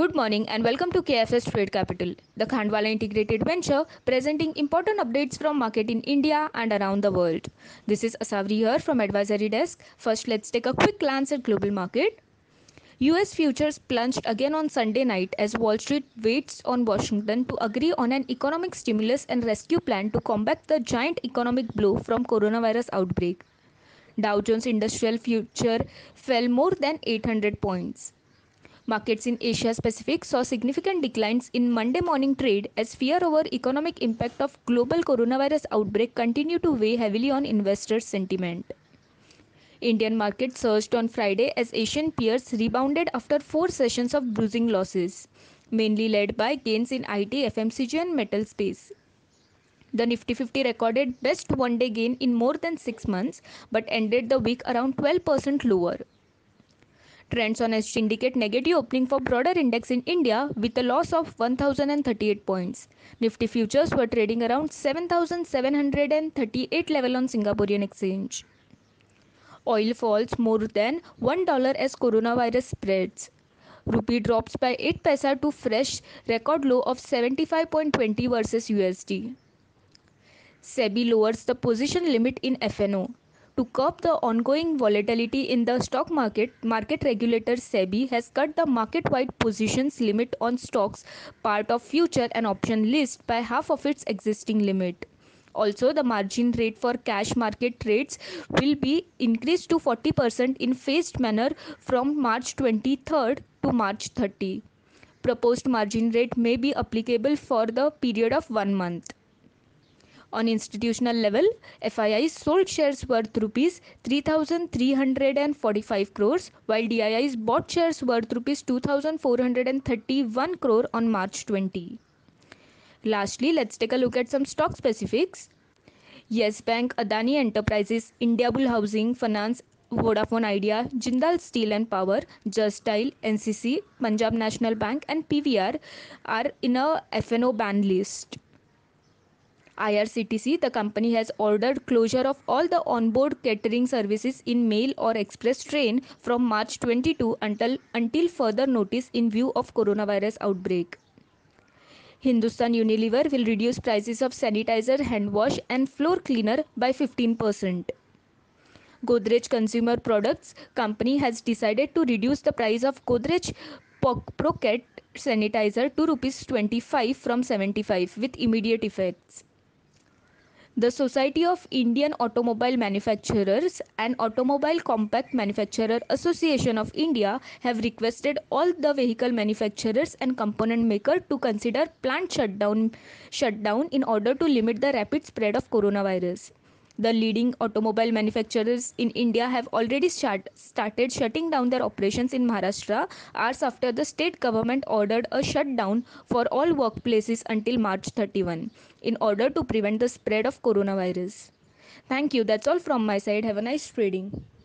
Good morning and welcome to KIFS Trade Capital, the Khandwala Integrated Venture, presenting important updates from market in India and around the world. This is Asavri here from Advisory Desk. First, let's take a quick glance at global market. US futures plunged again on Sunday night as Wall Street waits on Washington to agree on an economic stimulus and rescue plan to combat the giant economic blow from coronavirus outbreak. Dow Jones Industrial Future fell more than 800 points. Markets in Asia-Pacific saw significant declines in Monday morning trade as fear over economic impact of global coronavirus outbreak continued to weigh heavily on investors' sentiment. Indian markets surged on Friday as Asian peers rebounded after four sessions of bruising losses, mainly led by gains in IT, FMCG and metal space. The Nifty 50 recorded best one-day gain in more than 6 months but ended the week around 12% lower. Trends on S&P indicate negative opening for broader index in India with a loss of 1,038 points. Nifty futures were trading around 7,738 level on Singaporean exchange. Oil falls more than $1 as coronavirus spreads. Rupee drops by 8 paisa to fresh record low of 75.20 versus USD. SEBI lowers the position limit in FNO. To curb the ongoing volatility in the stock market, regulator SEBI has cut the market-wide positions limit on stocks, part of future and option list, by half of its existing limit. Also, the margin rate for cash market trades will be increased to 40% in phased manner from March 23rd to March 30. Proposed margin rate may be applicable for the period of 1 month. On institutional level, FIIs sold shares worth Rs 3,345 crores, while DIIs bought shares worth Rs 2,431 crore on March 20. Lastly, let's take a look at some stock specifics. Yes Bank, Adani Enterprises, India Bull Housing Finance, Vodafone Idea, Jindal Steel and Power, Justile, NCC, Punjab National Bank and PVR are in a FNO ban list. IRCTC, the company has ordered closure of all the onboard catering services in mail or express train from March 22 until further notice in view of coronavirus outbreak. Hindustan Unilever will reduce prices of sanitizer, hand wash and floor cleaner by 15%. Godrej Consumer Products company has decided to reduce the price of Godrej Pocket sanitizer to Rs 25 from 75 with immediate effects. The Society of Indian Automobile Manufacturers and Automobile Compact Manufacturer Association of India have requested all the vehicle manufacturers and component makers to consider plant shutdown in order to limit the rapid spread of coronavirus. The leading automobile manufacturers in India have already started shutting down their operations in Maharashtra hours after the state government ordered a shutdown for all workplaces until March 31 in order to prevent the spread of coronavirus. Thank you. That's all from my side. Have a nice trading.